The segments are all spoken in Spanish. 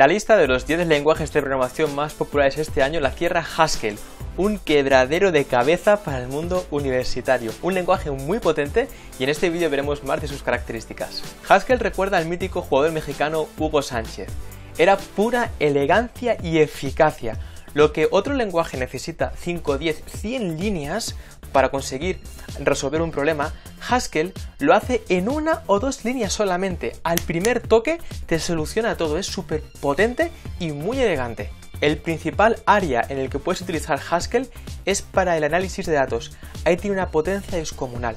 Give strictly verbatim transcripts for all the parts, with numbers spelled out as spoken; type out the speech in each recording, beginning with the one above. La lista de los diez lenguajes de programación más populares este año la cierra Haskell, un quebradero de cabeza para el mundo universitario, un lenguaje muy potente, y en este vídeo veremos más de sus características. Haskell recuerda al mítico jugador mexicano Hugo Sánchez. Era pura elegancia y eficacia. Lo que otro lenguaje necesita cinco, diez, cien líneas para conseguir resolver un problema, Haskell lo hace en una o dos líneas solamente. Al primer toque te soluciona todo, es súper potente y muy elegante. El principal área en el que puedes utilizar Haskell es para el análisis de datos. Ahí tiene una potencia descomunal.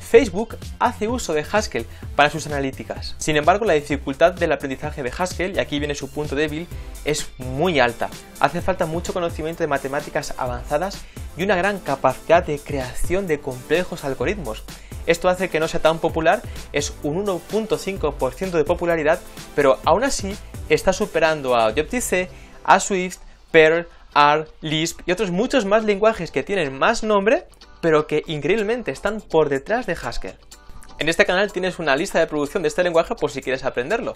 Facebook hace uso de Haskell para sus analíticas. Sin embargo, la dificultad del aprendizaje de Haskell, y aquí viene su punto débil, es muy alta. Hace falta mucho conocimiento de matemáticas avanzadas y una gran capacidad de creación de complejos algoritmos. Esto hace que no sea tan popular, es un uno coma cinco por ciento de popularidad, pero aún así está superando a Objective-C, a Swift, Perl, R, Lisp y otros muchos más lenguajes que tienen más nombre, pero que increíblemente están por detrás de Haskell. En este canal tienes una lista de producción de este lenguaje por si quieres aprenderlo.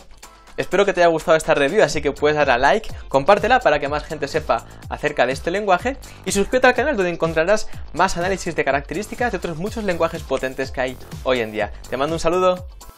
Espero que te haya gustado esta review, así que puedes darle a like, compártela para que más gente sepa acerca de este lenguaje y suscríbete al canal, donde encontrarás más análisis de características de otros muchos lenguajes potentes que hay hoy en día. Te mando un saludo.